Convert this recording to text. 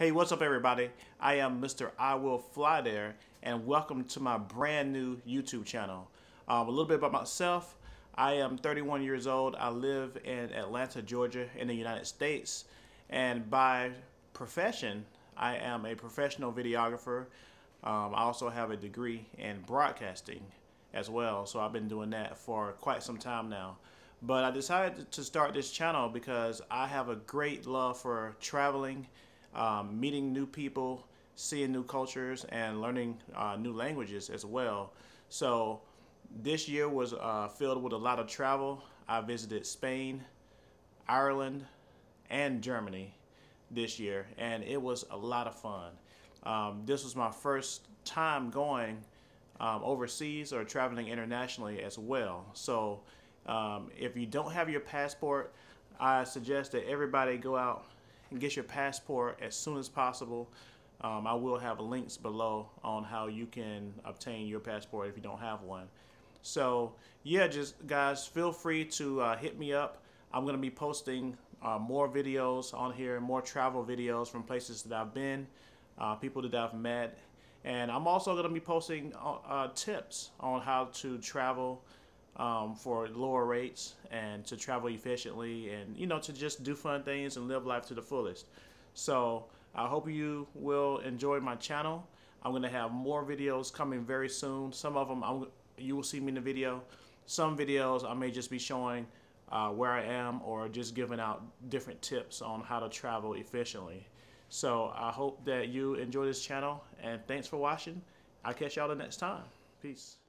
Hey, what's up everybody? I am Mr. I Will Fly There, and welcome to my brand new YouTube channel. A little bit about myself. I am 31 years old. I live in Atlanta, Georgia in the United States. And by profession, I am a professional videographer. I also have a degree in broadcasting as well. So I've been doing that for quite some time now. But I decided to start this channel because I have a great love for traveling, meeting new people, seeing new cultures, and learning new languages as well. So this year was filled with a lot of travel. I visited Spain, Ireland, and Germany this year, and it was a lot of fun. This was my first time going overseas or traveling internationally as well. So if you don't have your passport, I suggest that everybody go out and get your passport as soon as possible. I will have links below on how you can obtain your passport if you don't have one. So yeah, just guys, feel free to hit me up. I'm gonna be posting more videos on here, more travel videos from places that I've been, people that I've met, and I'm also gonna be posting tips on how to travel for lower rates and to travel efficiently, and you know, to just do fun things and live life to the fullest. So I hope you will enjoy my channel. I'm gonna have more videos coming very soon. Some of them you will see me in the video. Some videos I may just be showing where I am or just giving out different tips on how to travel efficiently. So I hope that you enjoy this channel, and thanks for watching. I'll catch y'all the next time. Peace.